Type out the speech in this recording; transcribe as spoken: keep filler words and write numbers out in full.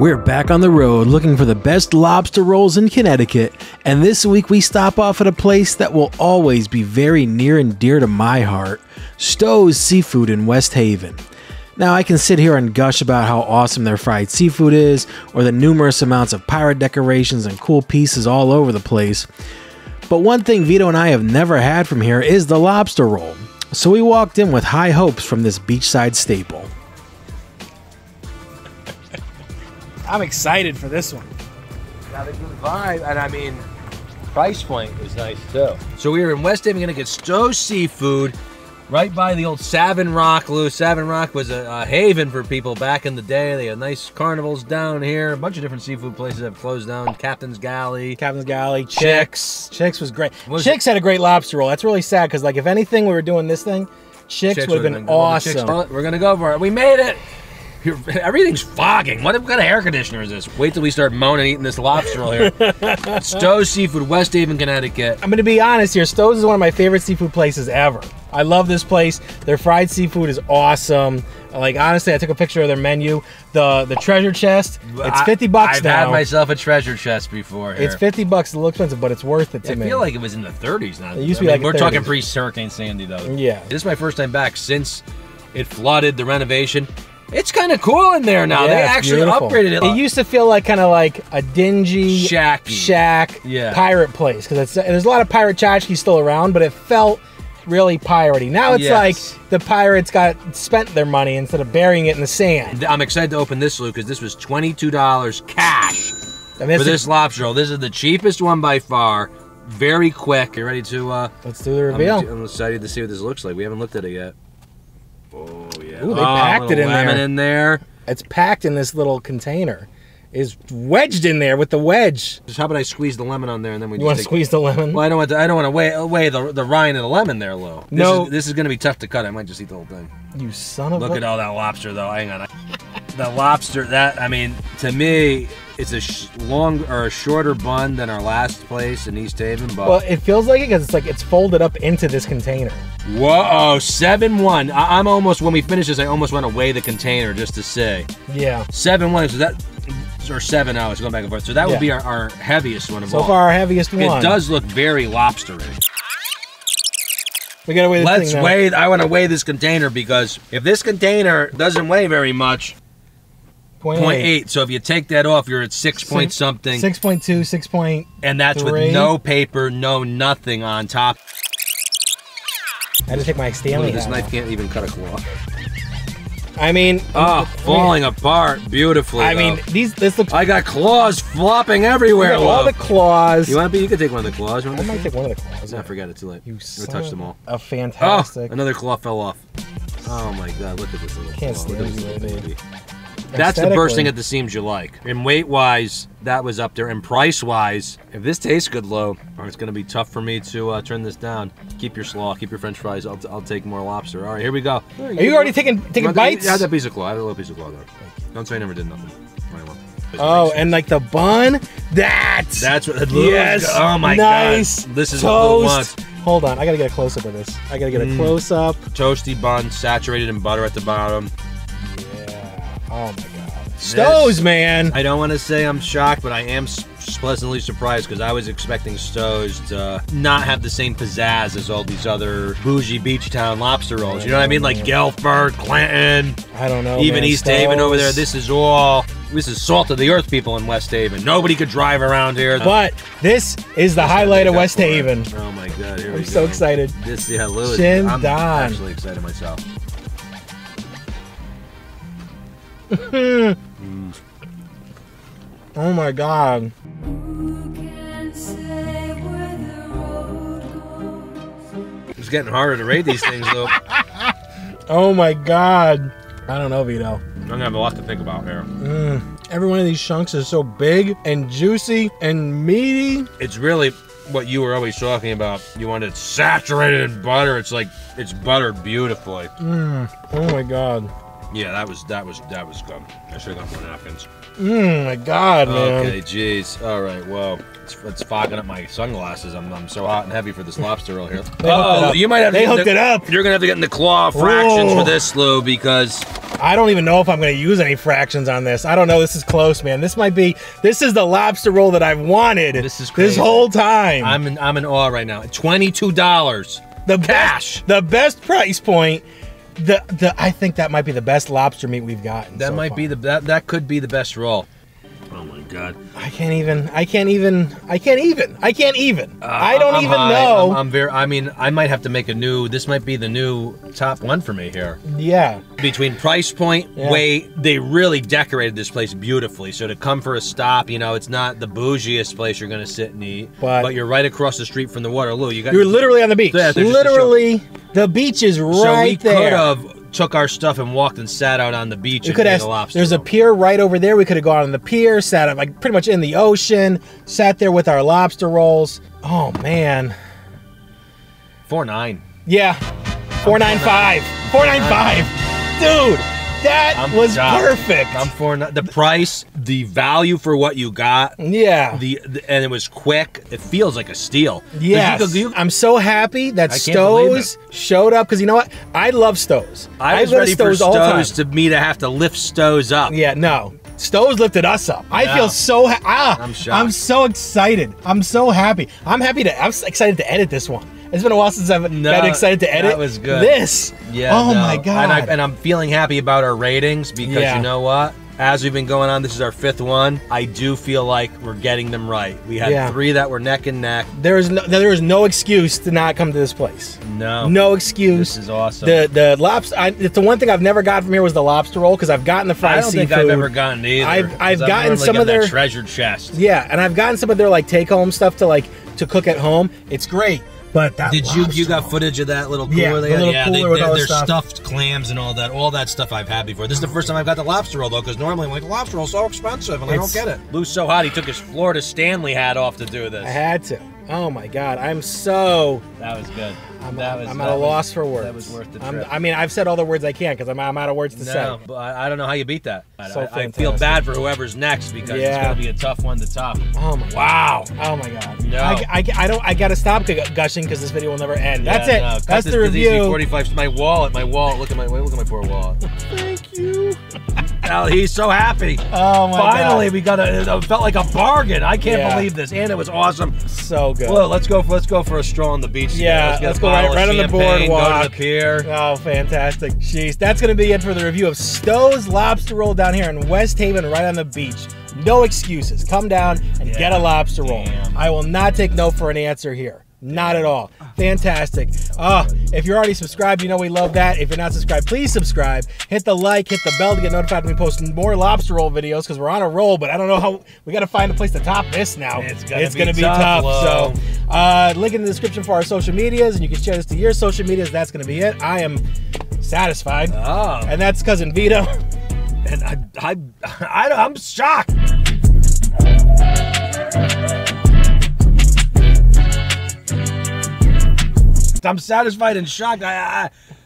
We're back on the road looking for the best lobster rolls in Connecticut, and this week we stop off at a place that will always be very near and dear to my heart, Stowe's Seafood in West Haven. Now I can sit here and gush about how awesome their fried seafood is, or the numerous amounts of pirate decorations and cool pieces all over the place, but one thing Vito and I have never had from here is the lobster roll, so we walked in with high hopes from this beachside staple. I'm excited for this one. Got a good vibe, and I mean, price point is nice too. So we are in West Haven, gonna get Stowe's Seafood, right by the old Savin' Rock, Lou. Savin' Rock was a, a haven for people back in the day. They had nice carnivals down here. A bunch of different seafood places have closed down. Captain's Galley. Captain's Galley. Chicks. Chicks was great. Was Chicks it? had a great lobster roll. That's really sad, because like if anything we were doing this thing, Chicks, Chicks would have been, been awesome. Chicks, we're gonna go for it. We made it. You're, everything's fogging. What kind of air conditioner is this? Wait till we start moaning eating this lobster roll here. Stowe's Seafood, West Haven, Connecticut. I'm gonna be honest here, Stowe's is one of my favorite seafood places ever. I love this place. Their fried seafood is awesome. Like honestly, I took a picture of their menu. The the treasure chest, it's fifty bucks I've now. I've had myself a treasure chest before here. It's fifty bucks, it's a little expensive, but it's worth it to yeah, me. I feel like it was in the thirties now. It used to be I mean, like We're the thirties. Talking pre-Hurricane Sandy though. Yeah. This is my first time back since it flooded, the renovation. It's kind of cool in there now. Yeah, they actually beautiful. upgraded it. It used to feel like kind of like a dingy shack, shack yeah. pirate place, because there's a lot of pirate tchotchkes still around, but it felt really piratey. Now it's yes. like the pirates got spent their money instead of burying it in the sand. I'm excited to open this, Lou, because this was twenty-two dollars cash I mean, for this lobster roll. This is the cheapest one by far. Very quick. You ready to? Uh, Let's do the reveal. I'm, I'm excited to see what this looks like. We haven't looked at it yet. Oh yeah! Ooh, they oh, packed it in lemon there. in there. It's packed in this little container. It's wedged in there with the wedge. Just how about I squeeze the lemon on there and then we? You want to squeeze the lemon? Well, I don't want to. I don't want to weigh, weigh the the rind and the lemon there, Lou. No, this is, this is going to be tough to cut. I might just eat the whole thing. You son of a! Look at all that lobster, though. Hang on. The lobster. That I mean, to me, it's a sh long or a shorter bun than our last place in East Haven. But well, it feels like it because it's like it's folded up into this container. Whoa, seven one. I I'm almost when we finish this, I almost want to weigh the container just to say. Yeah. seven one. So that. Or seven hours going back and forth. So that yeah. would be our, our heaviest one of so all. So far, our heaviest one. It does look very lobsterish. We gotta weigh this Let's thing weigh. I want to weigh this container because if this container doesn't weigh very much, point eight. So if you take that off, you're at six, six point something. Six point two, six point. And that's three. With no paper, no nothing on top. I had to take my Stanley. This knife can't even cut a claw. I mean, oh, falling I mean, apart beautifully. I though. mean, these this looks. I got claws flopping everywhere. Got all the claws. You want to be? You can take one of the claws. You I might take one of the claws. I forgot it too late. You touched them all. A fantastic. Oh, another claw fell off. Oh my God! Look at this little. Can't claw. Stand this little baby. That's the bursting at the seams you like. And weight-wise, that was up there. And price-wise, if this tastes good, Lou, it's going to be tough for me to uh, turn this down. Keep your slaw, keep your French fries. I'll, I'll take more lobster. All right, here we go. Are you, you already taking taking you bites? I had that piece of claw. I had a little piece of claw there. Don't say I never did nothing. Oh, and like the bun. That's that's what. That yes. Good. Oh my nice God. This is toast. What Hold on, I got to get a close-up of this. I got to get a mm. close-up. Toasty bun, saturated in butter at the bottom. Oh my God. Stowe's, this, man. I don't want to say I'm shocked, but I am pleasantly surprised because I was expecting Stowe's to not have the same pizzazz as all these other bougie beach town lobster rolls. You know what I mean? Like Guilford, Clinton. I don't know. Even man. East Stowe's. Haven over there. This is all, this is salt of the earth people in West Haven. Nobody could drive around here. But this is the this highlight of West Haven. It. Oh my God. Here I'm we so go. excited. This, yeah, Lou, Shin I'm Don. actually excited myself. mm. Oh my God. It's getting harder to rate these things though. Oh my God. I don't know, Vito. I'm gonna have a lot to think about here. Mm. Every one of these chunks is so big and juicy and meaty. It's really what you were always talking about. You want it saturated in butter. It's like, it's buttered beautifully. Mm. Oh my God. Yeah, that was that was that was good. I should have got more napkins. Mmm, my God, man. Okay, jeez. All right, well, it's, it's fogging up my sunglasses. I'm I'm so hot and heavy for this lobster roll here. Uh oh, you might have. They hooked it up. You're gonna have to get in the claw fractions Whoa. for this, Lou, because I don't even know if I'm gonna use any fractions on this. I don't know, this is close, man. This might be, this is the lobster roll that I've wanted this, is crazy. This whole time. I'm in, I'm in awe right now. twenty-two dollars, the cash. Best, the best price point. The, the, I think that might be the best lobster meat we've gotten. That so might far. be the, that, that could be the best roll. Oh my God. I can't even, I can't even, I can't even, I can't even. Uh, I don't I'm even high. know. I'm, I'm very, I mean, I might have to make a new, this might be the new top one for me here. Yeah. Between price point, yeah. weight, they really decorated this place beautifully. So to come for a stop, you know, it's not the bougiest place you're going to sit and eat, but, but you're right across the street from the Waterloo. You got, you're literally on the beach. Yeah, literally, the beach is right so we there. So could have took our stuff and walked and sat out on the beach we and could have, the lobster There's roll. a pier right over there. We could have gone on the pier, sat up, like pretty much in the ocean, sat there with our lobster rolls. Oh man. four nine. Yeah. four ninety-five. four ninety-five. Dude, that I'm was shocked. perfect. I'm four nine. The price, the value for what you got. Yeah. The, the and it was quick. It feels like a steal. Yes. You, you, I'm so happy that Stowe's showed up, because you know what? I love Stowe's. I was I ready Stowe's for Stowe's all time. to me to have to lift Stowe's up. Yeah. No. Stowe's lifted us up. Yeah. I feel so ha ah. I'm shocked. I'm so excited. I'm so happy. I'm happy to. I'm excited to edit this one. It's been a while since I've no, been excited to edit. That was good. This. Yeah. Oh no. my God. And, I, and I'm feeling happy about our ratings, because yeah. you know what? As we've been going on, this is our fifth one. I do feel like we're getting them right. We had yeah. three that were neck and neck. There is no, there is no excuse to not come to this place. No. No excuse. This is awesome. The the lobster. I, it's the one thing I've never got from here was the lobster roll, because I've gotten the fried seafood. I don't seafood. think I've ever gotten either. I've, I've, I've gotten some of their treasure chest. Yeah, and I've gotten some of their like take home stuff to like to cook at home. It's great. But that did you you got footage of that little cooler? Yeah, they the little yeah, cooler they, with all their stuff. stuffed clams and all that, all that stuff I've had before. This is the first time I've got the lobster roll though, because normally I'm like, the lobster roll's so expensive, and it's, I don't get it. Lou's so hot he took his Florida Stanley hat off to do this. I had to. Oh my God, I'm so. That was good. I'm, that was, I'm that at a was, loss for words. That was worth the trip. I'm, I mean, I've said all the words I can, because I'm, I'm out of words to no, say. But I don't know how you beat that. So I, I feel bad for whoever's next, because yeah. it's going to be a tough one to top. Oh my wow. God. Oh my God. No. I, I, I don't. I got to stop gushing, because this video will never end. Yeah, That's it. No. That's this, the review. forty-five. My wallet. My wallet. Look at my. Look at my poor wallet. Thank you. Well, he's so happy. Oh my God. Finally, we got a. It felt like a bargain. I can't yeah. believe this, and it was awesome. So good. Well, let's go. For, let's go for a stroll on the beach. Yeah. Today. Let's go. Right, right on the boardwalk. Go to the pier. Oh, fantastic. Jeez. That's going to be it for the review of Stowe's Lobster Roll down here in West Haven, right on the beach. No excuses. Come down and yeah. get a lobster roll. Damn. I will not take no for an answer here. Not at all. Fantastic. Uh, if you're already subscribed, you know we love that. If you're not subscribed, please subscribe. Hit the like, hit the bell to get notified when we post more lobster roll videos, because we're on a roll, but I don't know how. We got to find a place to top this now. It's going to be tough. tough so, uh, link in the description for our social medias, and you can share this to your social medias. That's going to be it. I am satisfied. Oh. And that's Cousin Vito. And I, I, I, I'm shocked. I'm satisfied and shocked. I, I,